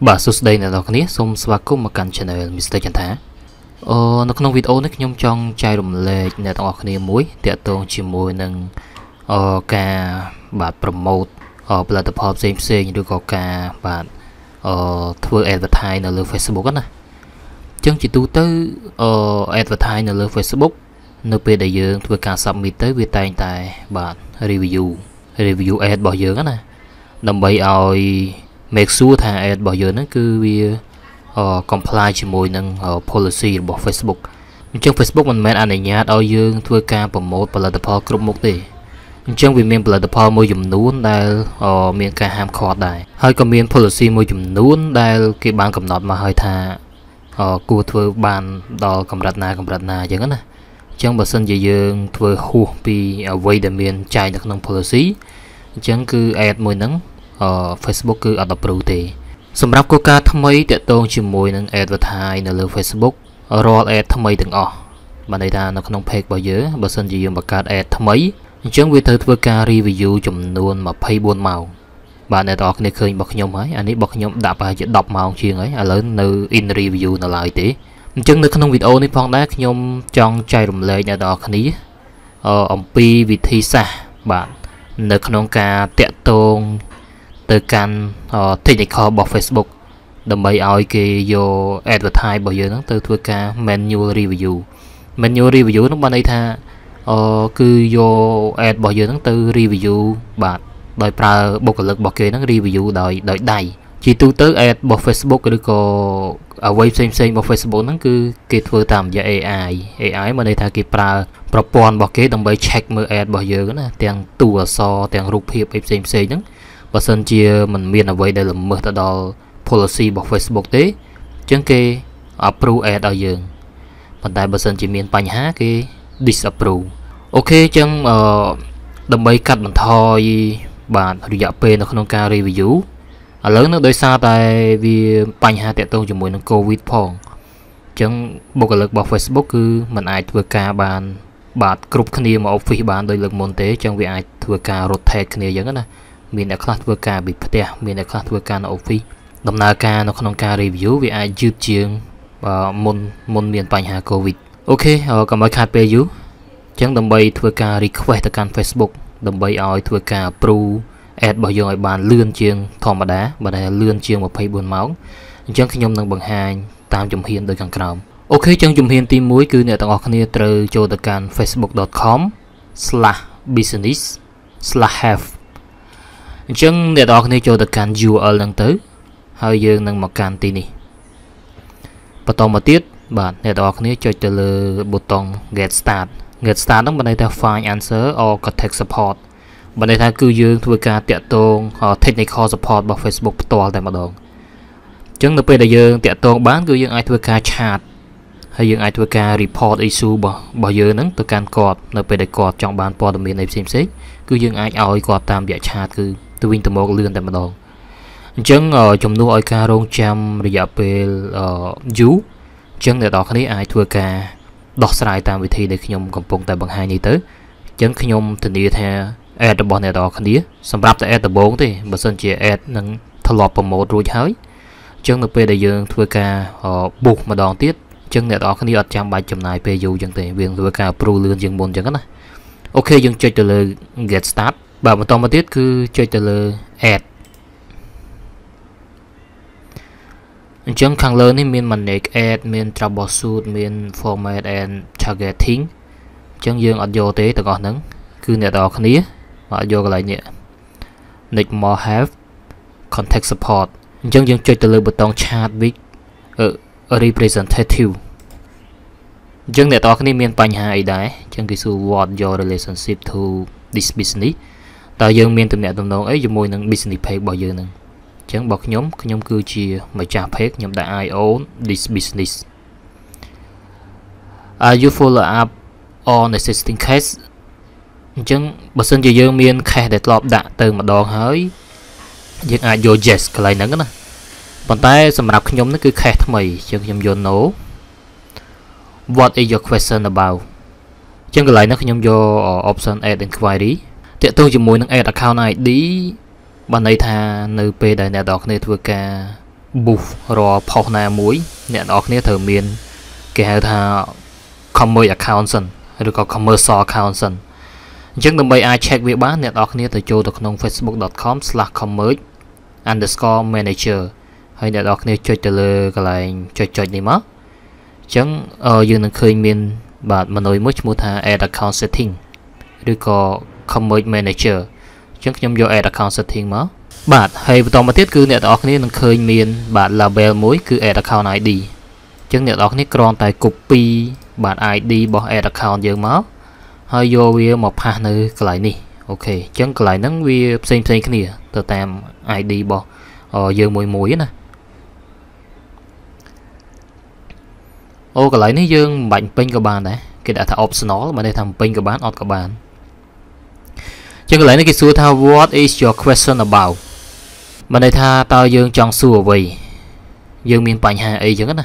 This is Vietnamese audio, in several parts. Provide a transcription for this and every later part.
Bà xuất đây là đọc nít xong sạc cùng một căn channel Mr. Chantha. Nó không video nick nhung trong chai rụm lệ nhà đọc nít mũi tiệt tôn chỉ mùi nâng ca bạn promote platform CMC được có ca bạn thưa advertise ở Facebook á. Chân chỉ tu tới advertise ở Facebook nơi bên đại dương thưa ca submit tới việc tay tài bạn review ad bỏ dương á nè. Đồng bây oi make sure thằng ad bỏ giờ nó cứ comply chỉ mùi nâng policy bỏ Facebook. Trong Facebook mình mẹ anh này nhá đôi dương thưa ca promote platform group một đi. Trong vì mình platform môi dùm nún đây miền ca ham khó đại. Hơi còn miền policy môi dùm nún đây cái ban cầm nọt mà hơi thà cua thưa ban đo cầm rạch na chẳng á. Trong bà sân dây dương thưa hù vì away để miền chạy được nông policy. Chẳng cứ ad môi nâng Facebook cứ approve thì sầm rạp cô ca tham mấy tiệt tôn chỉ mùi nâng advertise nâng lên Facebook roll ad tham mấy từng mà đây ta nó không page bao giờ bà sân chỉ dùng bà card ad tham mấy chẳng vì thời vừa ca review chùm luôn mà pay buôn màu bạn này đọc này khơi bọc nhom ấy anh ấy bọc nhom đạp à chỉ đọc màu chuyện ấy à lớn nơi in review nó lại tí chẳng nơi không video này phong đá nhom trong chai rụm lệ nhà đọc này ông pi vì thi xa bạn nơi không ca tiệt tôn từ căn technical bỏ Facebook đồng bây ao cái vô advertise bây giờ nó từ thưa ca manual review nó ban đây tha cứ vô ad bỏ giờ nó từ review bạn đòi pra bộ lực bỏ kia nó review đòi đầy chỉ tu tới ad bỏ Facebook cái có away same bỏ Facebook nó cứ cái thưa tạm giờ AI mà đây tha cái pra propon bỏ kia đồng bây check mơ ad bỏ giờ nó tiền tua so tiền rụp hiệp same nó và sân chia mình miền ở vậy đây là mở ra đo policy bỏ Facebook thế chẳng kê approve ad ở dường còn tại bà sân chỉ miền bánh há kê disapprove ok chẳng đầm bay cắt mình thôi bạn được dạ p nó không ca review à lớn nó đôi xa tại vì bánh há tẹt tôn cho mùi nó covid phong chẳng bộ lực bỏ Facebook cứ mình ai thua ca bàn bạn group kia mà office bạn đôi lực môn tế chẳng vì ai thua ca rotate kia giống này mình đã class vừa cả bị phát đẹp mình đã class vừa cả nộp phí đồng nào ca nó không ca review vì ai dư chiêng và môn miền bánh hà covid ok cảm ơn khách bê dữ chẳng đồng bay thưa ca request từ căn Facebook đồng bay oi thưa ca approve ad bao giờ bạn lươn chiêng thòm mà đá và đây lươn chiêng một pay buồn máu chẳng khi nhom nâng bằng hai tam chùm hiền đôi càng còng ok chẳng chùm hiền tim muối cứ nè tặng ngọc nia từ cho từ căn facebook.com/business/have chẳng để đọc này cho được can URL lần tới hơi dương nâng một can tin đi và to một tiết bạn để đọc này cho từ button get start nó bên đây ta find answer or contact support bên đây ta cứ dương thưa ca tiện tôn technical support bằng Facebook to tại mặt đường chẳng được bây giờ dương tiện tôn bán cứ dương ai thưa ca chat hay dương ai thưa ca report issue bao giờ nắng từ can cọt nơi bên đây cọt trong bàn pod mình này xem xét cứ dương ai oi cọt tam giải chat cứ tôi win từ một lươn tại mặt đòn chẳng trong nuôi oi ca rong trăm rồi dạo về dú chẳng để đọc thấy ai thua ca đọc sai tam vị thi để khi nhom cầm bông tại bằng hai này tới chẳng khi nhom tình yêu theo ad bọn này đọc thấy sầm rạp tại ad bốn thì mà sân chỉ ad nâng thằng lọp bằng một rồi hới chẳng được về đại dương thua ca buộc mà đòn tiết chẳng để đọc thấy ở trăm bài chấm này về dù chẳng thể viên thua ca pro lươn dương bốn chẳng cái này ok dừng chơi từ lời get start bảo một to một tiết cứ chơi từ lời add chẳng khẳng lớn thì mình manage add mình troubleshoot mình format and targeting chẳng dừng ở vô tế từ còn nắng cứ nè đọc ní ở vô lại nhẹ nick more have contact support chẳng dừng chơi từ lời button chat with representative chẳng để tao cái miền bánh hai đấy chẳng cái sự what your relationship to this business tao dương miền từ nè tầm đó ấy cho môi nâng business page bao giờ nâng chẳng bọc nhóm cái nhóm cư chia mà trả page nhóm đã ai own this business you follow up on existing case chẳng bớt xin cho dương miền khai để lọp đã từ mà đòn hới dương ai vô yes cái này nâng cái này còn tay xem nào cái nhóm nó cứ khai thằng mày chẳng nhóm vô nổ what is your question about? Chẳng cái lại nó khi nhom vô option add inquiry. Tiện tôi chỉ muốn add account ID. Bạn này tha nơi p đại nhà đọc này thưa ca bù rồi phỏng này mũi nhận ở cái thời miền cái hệ thà commerce accountant hay có commercial accountant chứng từ bây ai check việc bán nhận ở cái thời châu được nông facebook.com/commerce_manager hay nhận ở cái chơi từ cái chơi này mất chứng ở dưới nó khơi miền bạn mà nói mới mua thà ad account setting hay có commerce manager chứng nhầm vô ad account setting mất bạn hay vào tầm tiết cứ nẹt ở cái này khơi miền bạn label mối cứ ad account ID chứ nẹt ở cái này tại copy bạn ID bỏ ad account dường máu hơi vô về một hai nơi cái lại này ok chứ cái lại nắng về xem cái này từ tam ID bỏ dường mùi mũi nè ô cái lại này dường bạn pin của bạn này cái đã thằng optional mà đây thằng pin của bạn của bạn chứ cái lại này cái xưa thao what is your question about mà đây tha tao dương chọn xua vậy dương miền bành hà ấy chẳng nè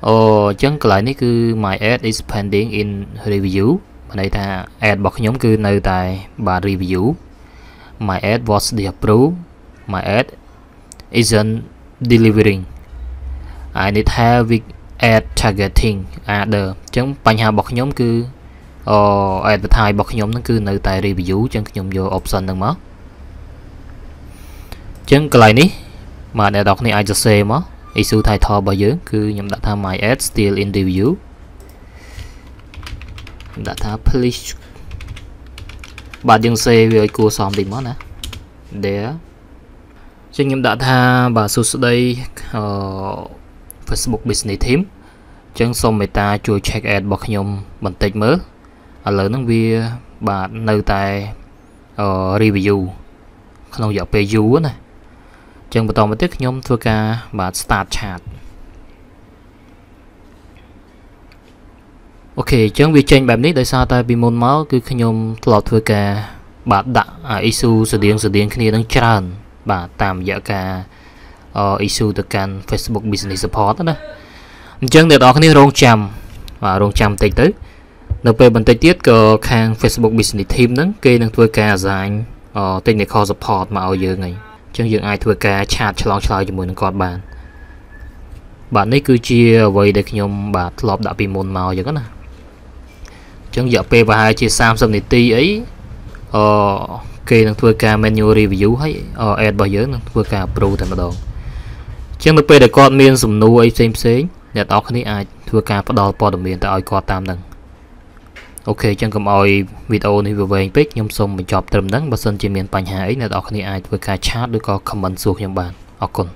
ồ chẳng lại này cứ my ad is pending in review mà đây tha ad bọc nhóm cư nơi tại bà review my ad was the approved my ad isn't delivering I need help with ad targeting other chẳng bành hà bọc nhóm cư ồ ad thay bọc nhóm nó cư nơi tại review chẳng nhóm vô option đừng mất chứng cái này mà để đọc này ai cho xem á issue thay thò bao giờ cứ nhầm đặt tham my ad still in review đặt tham please bà dừng xe với cô xóm định mất nè để trên nhầm đặt tham bà số đây Facebook business team chứng xong meta chui check ad bọc nhầm bằng tích mới à lớn năng bia bà nơi tại review không dọc PU này chẳng bắt đầu mà tiếc nhóm thua ca và start chat ok chẳng vì tranh bạn nít tại sao ta bị môn máu cứ nhóm lọt thua ca bạn đặt issue sự điên khi đang tràn và tạm giả ca issue từ can Facebook business support đó chẳng để đó cái rong chăm tới nộp về bản tiết cờ khang Facebook business team đó kê đang thua ca dành technical support mà ở dưới này chẳng dường ai thua ca chat chalong chalong cho mình còn bạn ấy cứ chia vậy để nhom bạn lọp đã bị môn màu vậy đó nè chẳng giờ p và hai chia Samsung này ti ấy kê đang thua ca menu review hay ad bao giờ đang thua ca pro thành một đồng chẳng được p để còn miền sùng nu ấy xem nhà tao cái này ai thua ca bắt đầu bỏ đồng miền tại coi tam đằng ok chẳng cầm oi video này vừa về pick nhom xong mình chọn trầm nắng và sân trên miền Pành Hải này đó khi ai vừa ca chat được có comment xuống nhom bạn.